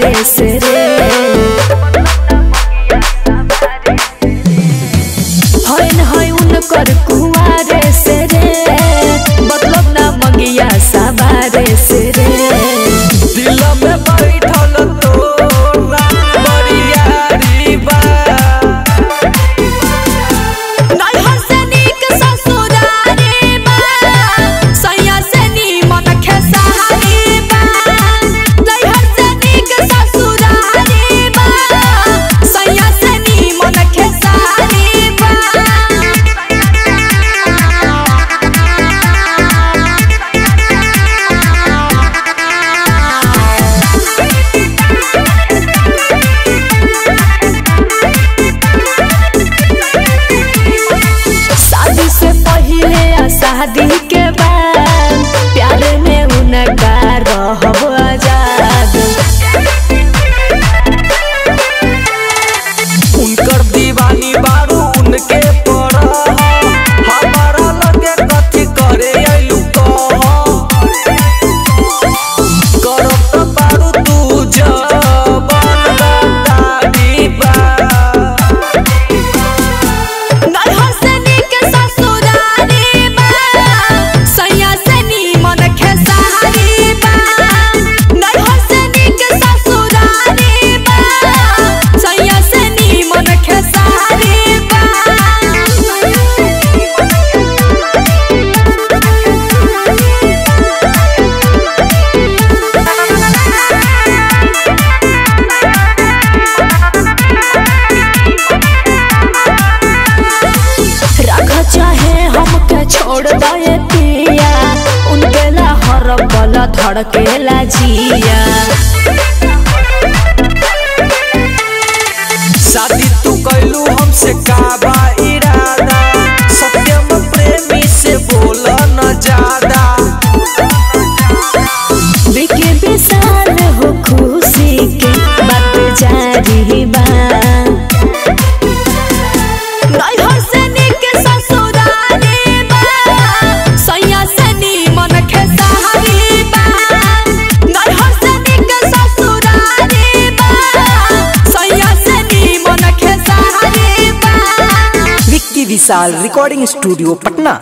बारिश रे होइन होय उनकर कुआरे से रे मतलब ना मंगिया सा बारिश रे दिल में बैठल तोरा बड़ी यारी बा नैहर से नीक ससुरारी बा सैया से नीमन के सहारी बा नैहर से नीक ससुरारी बा सैया से नीमन के सहारी बा शादी से पहले आ शादी के बाद प्यार में उनका रहब आजाद उनकर दीवानी बारू उनके पर हमारा लगे कथी करे आइलू करब तो बारू तू जवान दादी बा नैहर से नीक ससुरारी बा सैया से नीमन के सहारी बा नैहर से नीक ससुरारी बा सैया से नीमन के सहारी बा रख चाहे हमके छोड़ दे पिया उनके ला हर पल धड़केला जिया शादी तू कैलू हमसे का बा इरादा सत्यम प्रेमी से बोल न ज्यादा विकी विशाल हो खुशी के बात जारी बा नैहर से नीक ससुरारी बा सैया से नीमन के सहारी बा नैहर से नीक ससुरारी बा सैया से नीमन के सहारी बा। Vicky Vishal recording studio Patna.